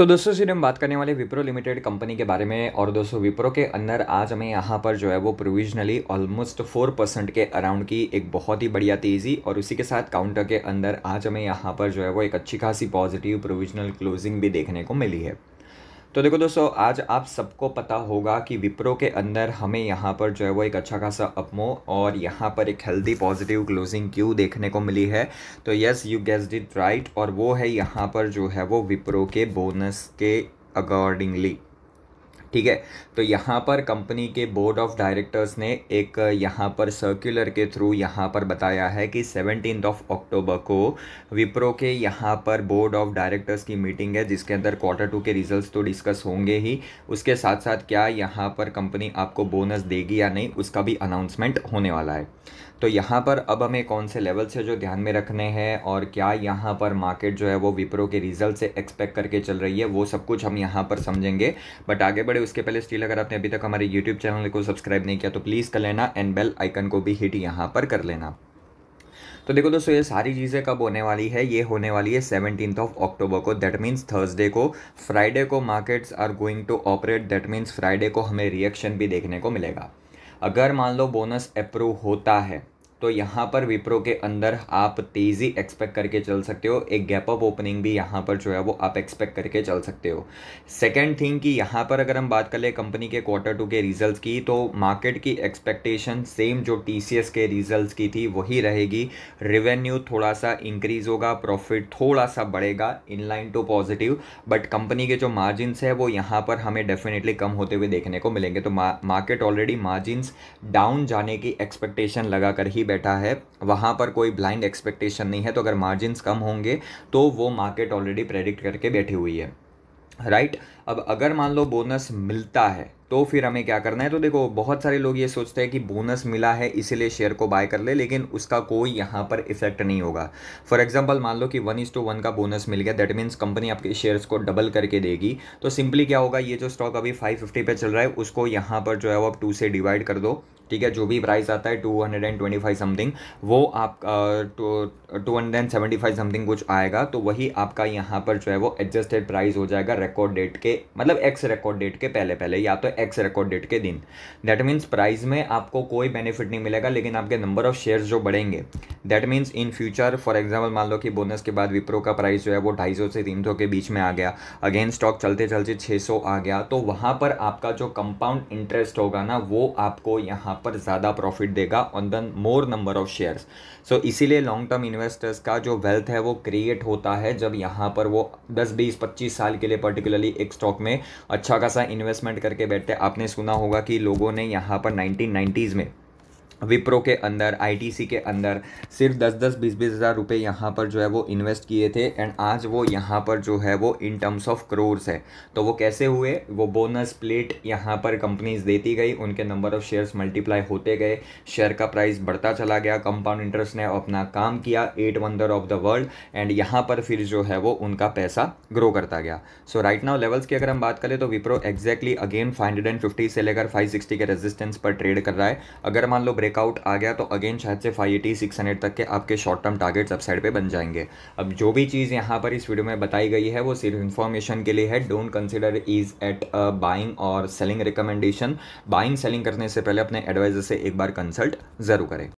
तो दोस्तों सीधे हम बात करने वाले विप्रो लिमिटेड कंपनी के बारे में। और दोस्तों विप्रो के अंदर आज हमें यहाँ पर जो है वो प्रोविजनली ऑलमोस्ट 4% के अराउंड की एक बहुत ही बढ़िया तेज़ी और उसी के साथ काउंटर के अंदर आज हमें यहाँ पर जो है वो एक अच्छी खासी पॉजिटिव प्रोविजनल क्लोजिंग भी देखने को मिली है। तो देखो दोस्तों, आज आप सबको पता होगा कि विप्रो के अंदर हमें यहाँ पर जो है वो एक अच्छा खासा अपमूव और यहाँ पर एक हेल्दी पॉजिटिव क्लोजिंग क्यू देखने को मिली है। तो yes, you guessed it right, और वो है यहाँ पर जो है वो विप्रो के बोनस के अकॉर्डिंगली। ठीक है, तो यहाँ पर कंपनी के बोर्ड ऑफ डायरेक्टर्स ने एक यहाँ पर सर्कुलर के थ्रू यहाँ पर बताया है कि 17 अक्टूबर को विप्रो के यहाँ पर बोर्ड ऑफ डायरेक्टर्स की मीटिंग है, जिसके अंदर Q2 के रिजल्ट्स तो डिस्कस होंगे ही, उसके साथ साथ क्या यहाँ पर कंपनी आपको बोनस देगी या नहीं उसका भी अनाउंसमेंट होने वाला है। तो यहाँ पर अब हमें कौन से लेवल से जो ध्यान में रखने हैं और क्या यहाँ पर मार्केट जो है वो विप्रो के रिजल्ट से एक्सपेक्ट करके चल रही है, वो सब कुछ हम यहाँ पर समझेंगे। बट आगे बढ़े उसके पहले स्टिल अगर आपने अभी तक हमारे YouTube चैनल को सब्सक्राइब नहीं किया तो प्लीज़ कर लेना एंड बेल आइकन को भी हिट यहाँ पर कर लेना। तो देखो दोस्तों, ये सारी चीज़ें कब होने वाली है? ये होने वाली है 17 अक्टूबर को, दैट मीन्स थर्सडे को। फ्राइडे को markets are going to operate, that means Friday को हमें रिएक्शन भी देखने को मिलेगा। अगर मान लो बोनस अप्रूव होता है तो यहाँ पर विप्रो के अंदर आप तेज़ी एक्सपेक्ट करके चल सकते हो, एक गैप अप ओपनिंग भी यहाँ पर जो है वो आप एक्सपेक्ट करके चल सकते हो। सेकंड थिंग कि यहाँ पर अगर हम बात कर ले कंपनी के Q2 के रिजल्ट्स की, तो मार्केट की एक्सपेक्टेशन सेम जो टीसीएस के रिजल्ट्स की थी वही रहेगी। रेवेन्यू थोड़ा सा इंक्रीज़ होगा, प्रॉफिट थोड़ा सा बढ़ेगा, inline to positive, but company के जो मार्जिनस है वो यहाँ पर हमें डेफिनेटली कम होते हुए देखने को मिलेंगे। तो मार्केट ऑलरेडी मार्जिनस डाउन जाने की एक्सपेक्टेशन लगा कर ही बैठा है, वहां पर कोई ब्लाइंड एक्सपेक्टेशन नहीं है। तो अगर मार्जिन्स कम होंगे तो वो मार्केट ऑलरेडी प्रेडिक्ट करके बैठी हुई है, राइट। अब अगर मान लो बोनस मिलता है तो फिर हमें क्या करना है? तो देखो, बहुत सारे लोग ये सोचते हैं कि बोनस मिला है इसीलिए शेयर को बाय कर ले, लेकिन उसका कोई यहाँ पर इफेक्ट नहीं होगा। फॉर एग्जांपल मान लो कि 1:1 का बोनस मिल गया, दैट मीन्स कंपनी आपके शेयर्स को डबल करके देगी। तो सिंपली क्या होगा, ये जो स्टॉक अभी 550 पे चल रहा है उसको यहाँ पर जो है वो आप 2 से डिवाइड कर दो। ठीक है, जो भी प्राइस आता है 225 समथिंग, वो आप 275 समथिंग कुछ आएगा, तो वही आपका यहाँ पर जो है वो एडजस्टेड प्राइस हो जाएगा रिकॉर्ड डेट के, मतलब एक्स रिकॉर्ड डेट के पहले या तो एक्स रिकॉर्ड डेट के दिन। दैट मीन्स प्राइस में आपको कोई बेनिफिट नहीं मिलेगा, लेकिन आपके नंबर ऑफ शेयर्स जो बढ़ेंगे, that means in future. For example मान लो कि बोनस के बाद विप्रो का प्राइस जो है वो 250 से 300 के बीच में आ गया, अगेन स्टॉक चलते चलते 600 आ गया, तो वहाँ पर आपका जो कंपाउंड इंटरेस्ट होगा ना वो आपको यहाँ पर ज़्यादा प्रॉफिट देगा on the more number of shares. So इसीलिए लॉन्ग टर्म इन्वेस्टर्स का जो वेल्थ है वो क्रिएट होता है जब यहाँ पर वो 10, 20, 25 साल के लिए पर्टिकुलरली एक स्टॉक में अच्छा खासा इन्वेस्टमेंट करके बैठते हैं। आपने सुना होगा कि लोगों ने यहाँ पर 1990s में विप्रो के अंदर, आईटीसी के अंदर सिर्फ 10, 10, 20, 20 हज़ार रुपये यहाँ पर जो है वो इन्वेस्ट किए थे, एंड आज वो यहाँ पर जो है वो इन टर्म्स ऑफ क्रोर्स है। तो वो कैसे हुए? वो बोनस प्लेट यहाँ पर कंपनीज देती गई, उनके नंबर ऑफ़ शेयर्स मल्टीप्लाई होते गए, शेयर का प्राइस बढ़ता चला गया, कंपाउंड इंटरेस्ट ने अपना काम किया, 8 wonder of the world, and यहाँ पर फिर जो है वो उनका पैसा ग्रो करता गया। सो राइट नाउ लेवल्स की अगर हम बात करें तो विप्रो एक्जैक्टली अगेन 550 से लेकर 560 के रेजिस्टेंस पर ट्रेड कर रहा है। अगर मान लो ब्रेकआउट आ गया तो अगेन शायद से 580, 600 तक के आपके शॉर्ट टर्म टारगेट्स अपसाइड पे बन जाएंगे। अब जो भी चीज़ यहाँ पर इस वीडियो में बताई गई है वो सिर्फ इन्फॉर्मेशन के लिए है, don't consider is at buying और सेलिंग रिकमेंडेशन। बाइंग सेलिंग करने से पहले अपने एडवाइजर से एक बार कंसल्ट जरूर करें।